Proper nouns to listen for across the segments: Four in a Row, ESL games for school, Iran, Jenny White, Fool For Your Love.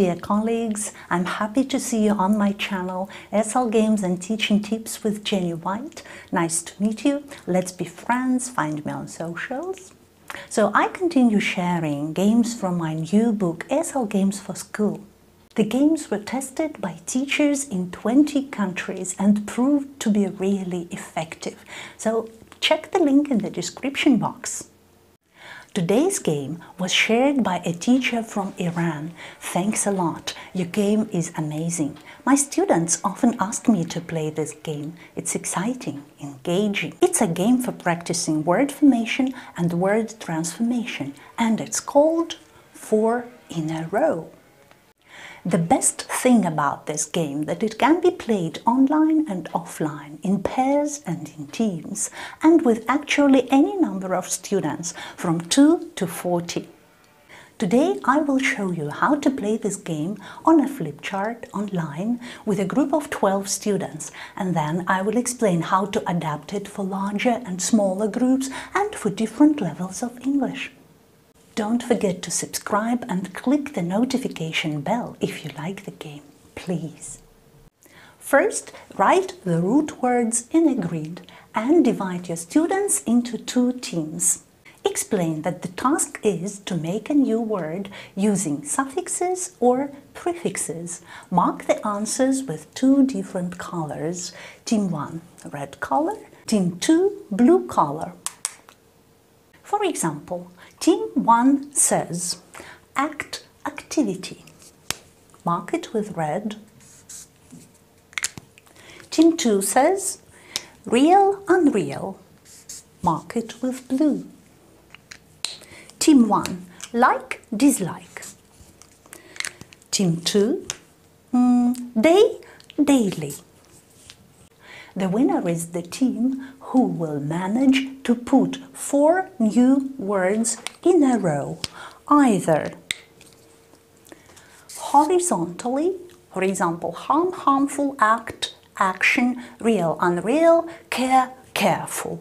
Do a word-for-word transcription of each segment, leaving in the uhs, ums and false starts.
dear colleagues. I'm happy to see you on my channel, E S L Games and Teaching Tips with Jenny White. Nice to meet you. Let's be friends. Find me on socials. So I continue sharing games from my new book, E S L Games for School. The games were tested by teachers in twenty countries and proved to be really effective. So check the link in the description box. Today's game was shared by a teacher from Iran. Thanks a lot. Your game is amazing. My students often ask me to play this game. It's exciting, engaging. It's a game for practicing word formation and word transformation, and it's called Four in a Row. The best thing about this game is that it can be played online and offline, in pairs and in teams, and with actually any number of students, from two to forty. Today I will show you how to play this game on a flip chart online with a group of twelve students, and then I will explain how to adapt it for larger and smaller groups and for different levels of English. Don't forget to subscribe and click the notification bell if you like the game, please. First, write the root words in a grid and divide your students into two teams. Explain that the task is to make a new word using suffixes or prefixes. Mark the answers with two different colors. Team one, red color. Team two, blue color. For example, Team one says, act activity. Mark it with red. Team two says, real unreal. Mark it with blue. Team one, like dislike. Team two, mm, day daily. The winner is the team who will manage to put four new words in a row, either horizontally, for example, harm, harmful, act, action, real, unreal, care, careful,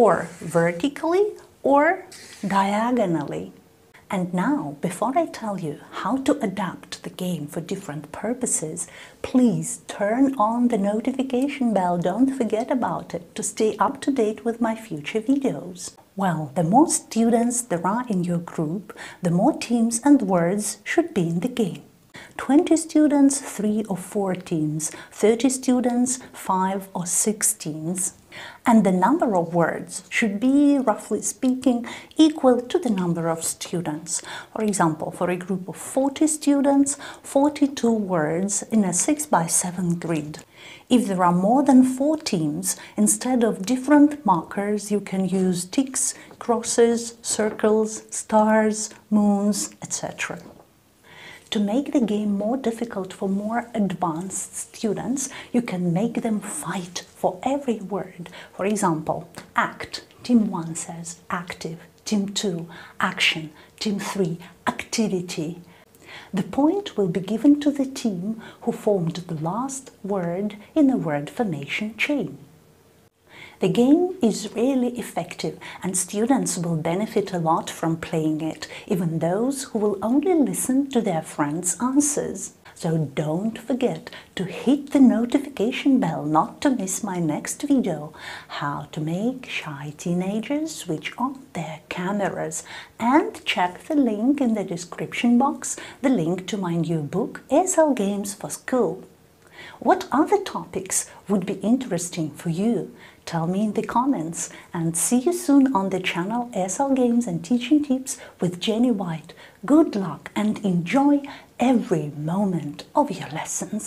or vertically or diagonally. And now, before I tell you how to adapt the game for different purposes, please turn on the notification bell. Don't forget about it to stay up to date with my future videos. Well, the more students there are in your group, the more teams and words should be in the game. twenty students, three or four teams, thirty students, five or six teams. And the number of words should be, roughly speaking, equal to the number of students. For example, for a group of forty students, forty-two words in a six by seven grid. If there are more than four teams, instead of different markers, you can use ticks, crosses, circles, stars, moons, et cetera. To make the game more difficult for more advanced students, you can make them fight for every word. For example, act. Team one says active. Team two, action. Team three, activity. The point will be given to the team who formed the last word in the word formation chain. The game is really effective, and students will benefit a lot from playing it, even those who will only listen to their friends' answers. So don't forget to hit the notification bell not to miss my next video, how to make shy teenagers switch on their cameras, and check the link in the description box, the link to my new book, E S L Games for School. What other topics would be interesting for you? Tell me in the comments, and see you soon on the channel E S L Games and Teaching Tips with Jenny White. Good luck and enjoy every moment of your lessons.